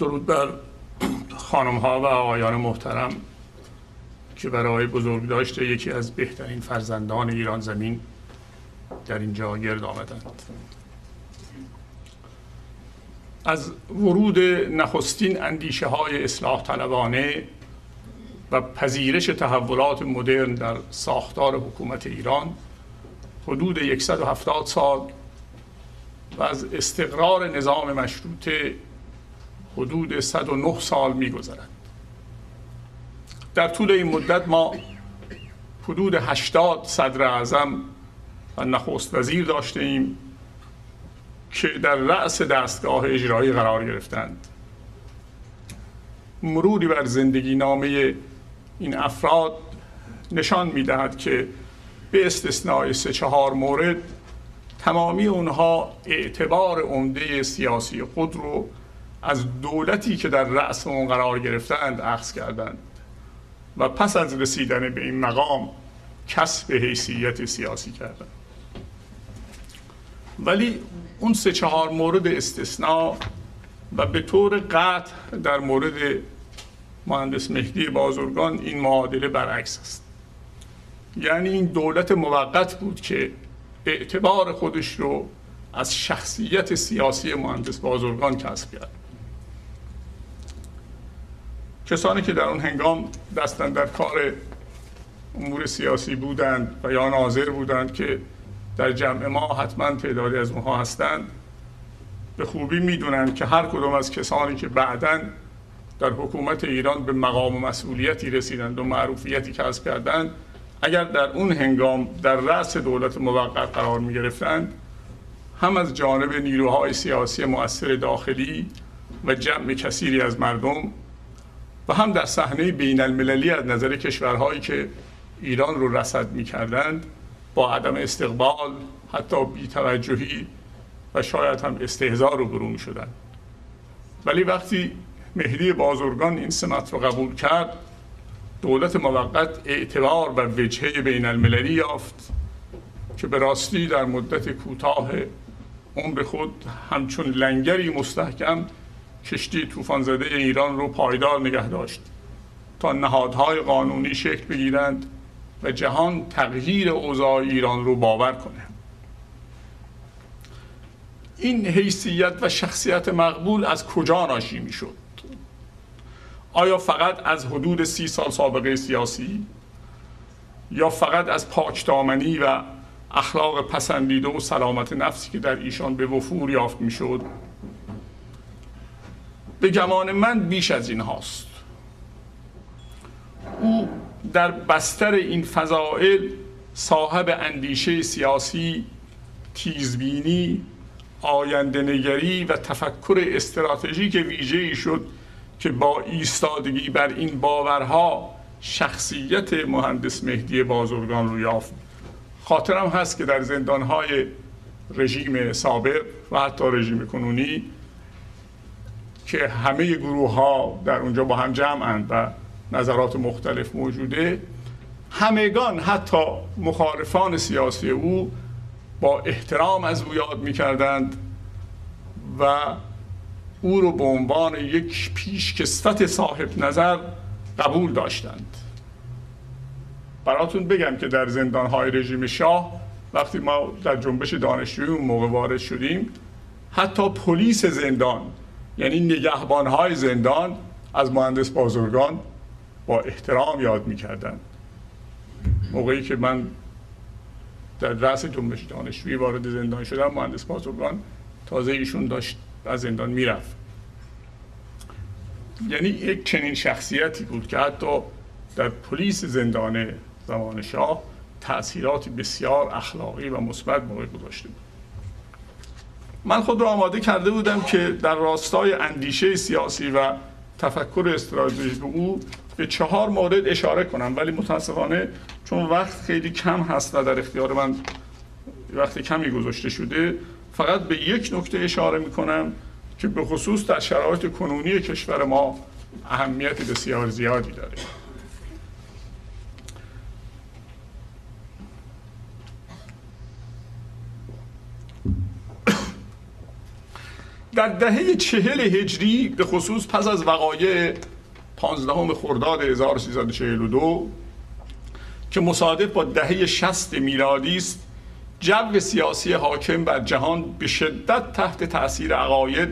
درود بر خانم ها و آقایان محترم که برای بزرگداشت یکی از بهترین فرزندان ایران زمین در اینجا گرد آمدند. از ورود نخستین اندیشه های اصلاح طلبانه و پذیرش تحولات مدرن در ساختار حکومت ایران حدود 170 سال و از استقرار نظام مشروطه حدود 109 سال می‌گذرد. در طول این مدت ما حدود 80 صدر اعظم و نخست وزیر داشتیم که در رأس دستگاه اجرایی قرار گرفتند. مروری بر زندگی نامه این افراد نشان می‌دهد که به استثنای 3-4 مورد تمامی اونها اعتبار عمده سیاسی خود رو از دولتی که در رأس اون قرار گرفتند اخذ کردند و پس از رسیدن به این مقام کسب حیثیت سیاسی کردند. ولی اون 3-4 مورد استثناء و به طور قطع در مورد مهندس مهدی بازرگان این معادله برعکس است. یعنی این دولت موقت بود که اعتبار خودش رو از شخصیت سیاسی مهندس بازرگان کسب کرد. کسانی که در اون هنگام دستن در کار امور سیاسی بودند و یا ناظر بودند که در جمع ما حتما تعدادی از اونها هستند، به خوبی میدونند که هر کدوم از کسانی که بعداً در حکومت ایران به مقام و مسئولیتی رسیدند و معروفیتی کسب کردند، اگر در اون هنگام در رأس دولت موقت قرار می گرفتند، هم از جانب نیروهای سیاسی مؤثر داخلی و جمع کثیری از مردم و هم در صحنه بین المللی از نظر کشورهایی که ایران رو رصد می کردند با عدم استقبال، حتی بی‌توجهی و شاید هم استهزاء رو برو می شدند. ولی وقتی مهدی بازرگان این سمت رو قبول کرد، دولت موقت اعتبار و وجهه بین المللی یافت که به راستی در مدت کوتاه عمر خود همچون لنگری مستحکم کشتی طوفان زده ایران رو پایدار نگه داشت تا نهادهای قانونی شکل بگیرند و جهان تغییر اوضاع ایران رو باور کنه. این حیثیت و شخصیت مقبول از کجا ناشی میشد؟ آیا فقط از حدود 30 سال سابقه سیاسی یا فقط از پاکدامنی و اخلاق پسندیده و سلامت نفسی که در ایشان به وفور یافت میشد؟ به گمان من بیش از این هاست. او در بستر این فضائل صاحب اندیشه سیاسی، تیزبینی، آینده‌نگری و تفکر استراتژیک ویژه‌ای شد که با ایستادگی بر این باورها شخصیت مهندس مهدی بازرگان رو یافت. خاطرم هست که در زندانهای رژیم سابق و حتی رژیم کنونی که همه گروه ها در اونجا با هم جمعند و نظرات مختلف موجوده، همگان حتی مخالفان سیاسی او با احترام از او یاد می‌کردند و او رو به عنوان یک پیشکسوت صاحب نظر قبول داشتند. براتون بگم که در زندانهای رژیم شاه وقتی ما در جنبش دانشجویی اون موقع وارد شدیم، حتی پلیس زندان یعنی نگهبانهای زندان از مهندس بازرگان با احترام یاد می‌کردند. موقعی که من در رأس جنبش دانشجویی وارد زندان شدم، مهندس بازرگان تازه ایشون داشت از زندان میرفت. یعنی یک چنین شخصیتی بود که حتی در پلیس زندان زمان شاه تأثیراتی بسیار اخلاقی و مثبت موقع گذاشته بود. من خود را آماده کرده بودم که در راستای اندیشه سیاسی و تفکر استراتژیک او به 4 مورد اشاره کنم، ولی متاسفانه چون وقت خیلی کم هست و در اختیار من وقت کمی گذاشته شده، فقط به یک نکته اشاره میکنم که به خصوص در شرایط کنونی کشور ما اهمیت بسیار زیادی داره. در دهه 40 هجری به خصوص پس از وقایع 15 خرداد 1342 که مصادف با دهه 60 میلادی است، جو سیاسی حاکم بر جهان به شدت تحت تاثیر عقاید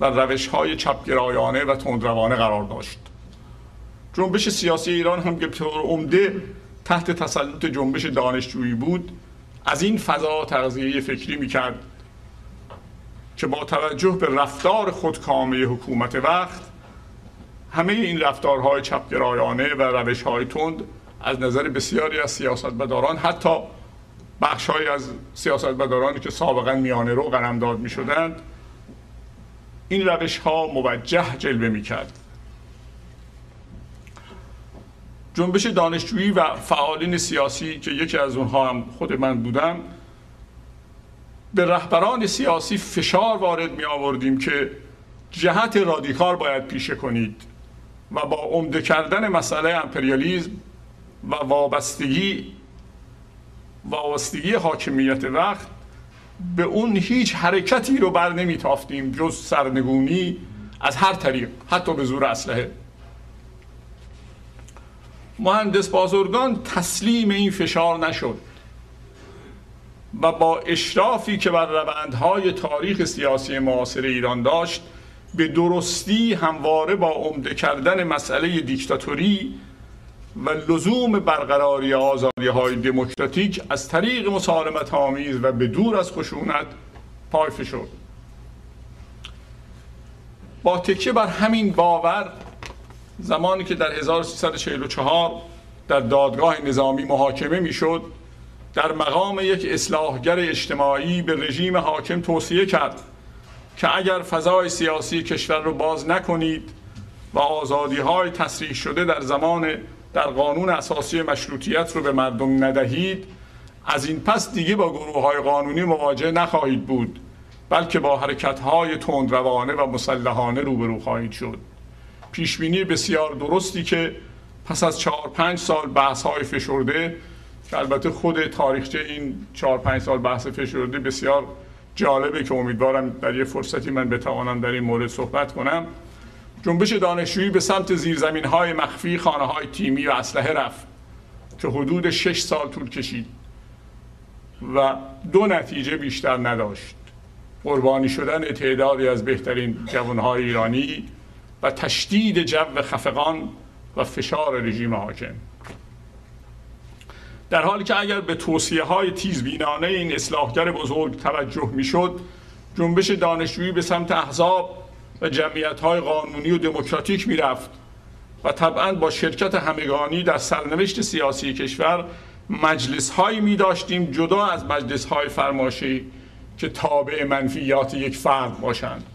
و روش‌های چپگرایانه و تندروانه قرار داشت. جنبش سیاسی ایران هم که بطور عمده تحت تسلط جنبش دانشجویی بود، از این فضا تغذیه فکری می‌کرد که با توجه به رفتار خودکامه حکومت وقت، همه این رفتارهای چپگرایانه و روش‌های تند از نظر بسیاری از سیاستمداران، حتی بخش‌هایی از سیاستمدارانی که سابقاً میانه رو قلمداد می‌شدند، این روش‌ها موجه جلوه می‌کرد. جنبش دانشجویی و فعالین سیاسی که یکی از اونها هم خود من بودم، به رهبران سیاسی فشار وارد می آوردیم که جهت رادیکال باید پیشه کنید و با عمده کردن مسئله امپریالیزم و وابستگی حاکمیت وقت به اون هیچ حرکتی رو بر نمی تافتیم جز سرنگونی از هر طریق، حتی به زور اسلحه. مهندس بازرگان تسلیم این فشار نشد و با اشرافی که بر روندهای تاریخ سیاسی معاصر ایران داشت، به درستی همواره با عمده کردن مسئله دیکتاتوری و لزوم برقراری آزادی‌های دموکراتیک از طریق مسالمت‌آمیز و به دور از خشونت پای فشرد. با تکیه بر همین باور، زمانی که در 1344 در دادگاه نظامی محاکمه میشد، در مقام یک اصلاحگر اجتماعی به رژیم حاکم توصیه کرد که اگر فضای سیاسی کشور رو باز نکنید و آزادی‌های تصریح شده در قانون اساسی مشروطیت رو به مردم ندهید، از این پس دیگه با گروه‌های قانونی مواجه نخواهید بود، بلکه با حرکت‌های تندروانه و مسلحانه روبرو خواهید شد. پیشبینی بسیار درستی که پس از 4-5 سال بحث‌های فشرده، که البته خود تاریخچه این 4-5 سال بحث فشرده بسیار جالبه که امیدوارم در یه فرصتی من بتوانم در این مورد صحبت کنم، جنبش دانشجویی به سمت زیرزمین‌های مخفی، خانه‌های تیمی و اسلحه رفت که حدود 6 سال طول کشید و دو نتیجه بیشتر نداشت: قربانی شدن تعدادی از بهترین جوان‌های ایرانی و تشدید جو خفقان و فشار رژیم حاکم. در حالی که اگر به توصیه‌های تیزبینانه این اصلاحگر بزرگ توجه می‌شد، جنبش دانشجویی به سمت احزاب و جمعیت‌های قانونی و دموکراتیک می‌رفت و طبعاً با شرکت همگانی در سرنوشت سیاسی کشور مجلس‌هایی می‌داشتیم جدا از مجلس‌های فرمایشی که تابع منفیات یک فرد باشند.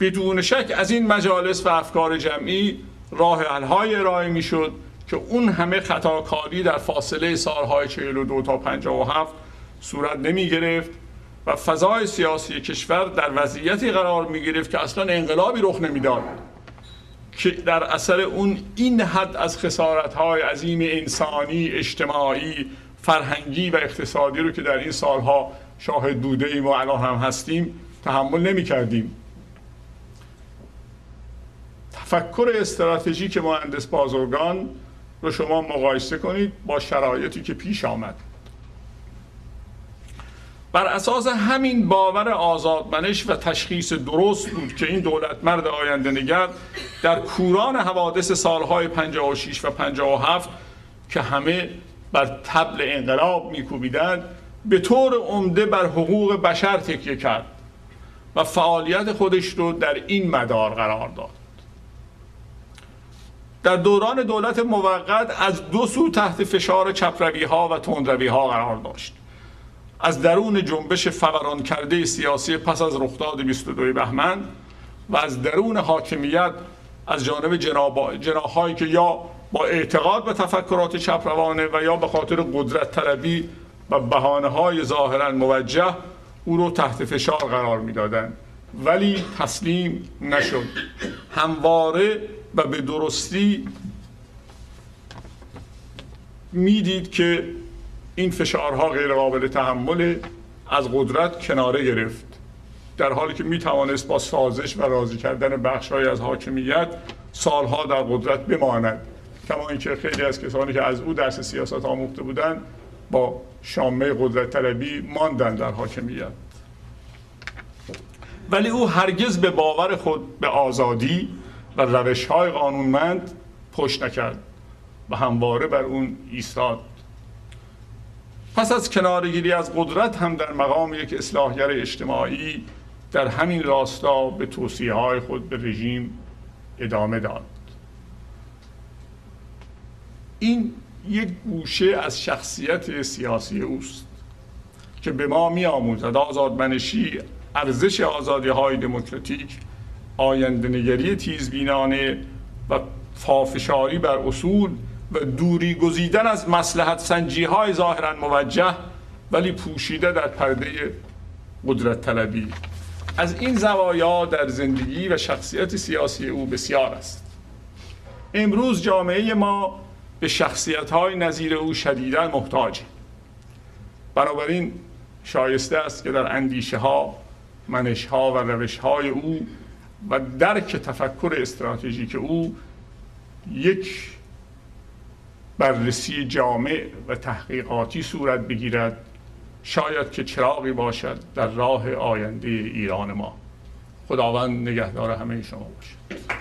بدون شک از این مجالس و افکار جمعی راه حل‌های ارائه می‌شد که اون همه خطاکاری در فاصله سالهای 42 تا 57 صورت نمی گرفت و فضای سیاسی کشور در وضعیتی قرار می گرفت که اصلا انقلابی رخ نمی داد، که در اثر اون این حد از خسارتهای عظیم انسانی، اجتماعی، فرهنگی و اقتصادی رو که در این سالها شاهد بوده ایم و الان هم هستیم تحمل نمی کردیم. تفکر استراتژیک مهندس بازرگان رو شما مقایسه کنید با شرایطی که پیش آمد. بر اساس همین باور آزادمنش و تشخیص درست بود که این دولتمرد آینده نگر در کوران حوادث سالهای 56 و 57 که همه بر طبل انقلاب میکوبیدند، به طور عمده بر حقوق بشر تکیه کرد و فعالیت خودش رو در این مدار قرار داد. در دوران دولت موقت از دو سو تحت فشار چپ‌روی‌ها و تندروی‌ها قرار داشت: از درون جنبش فوران کرده سیاسی پس از رخداد 22 بهمن و از درون حاکمیت از جانب جناح‌هایی که یا با اعتقاد به تفکرات چپ‌روانه و یا به خاطر قدرت طلبی و بهانه‌های ظاهراً موجه او را تحت فشار قرار می‌دادند، ولی تسلیم نشد. همواره و به درستی میدید که این فشارها غیر قابل تحمل، از قدرت کناره گرفت در حالی که میتوانست با سازش و راضی کردن بخش‌هایی از حاکمیت سالها در قدرت بماند. کما اینکه خیلی از کسانی که از او درس سیاست آموخته بودند با شامه قدرت طلبی ماندند در حاکمیت. ولی او هرگز به باور خود به آزادی و روش‌های قانونمند پشت نکرد و همواره بر اون ایستاد. پس از کنارگیری از قدرت هم در مقام یک اصلاحگر اجتماعی در همین راستا به توصیه‌های خود به رژیم ادامه داد. این یک گوشه از شخصیت سیاسی اوست که به ما می‌آموزد آزادمنشی، ارزش آزادی‌های دموکراتیک، آینده‌نگری تیزبینانه و پافشاری بر اصول و دوری گزیدن از مصلحت سنجی‌های ظاهراً موجه ولی پوشیده در پرده قدرت طلبی از این زوایا در زندگی و شخصیت سیاسی او بسیار است. امروز جامعه ما به شخصیت‌های نظیر او شدیداً محتاجه. بنابراین شایسته است که در اندیشه‌ها، منش‌ها و روش‌های او و درک تفکر استراتژیک او یک بررسی جامع و تحقیقاتی صورت بگیرد، شاید که چراغی باشد در راه آینده ایران ما. خداوند نگهدار همه شما باشد.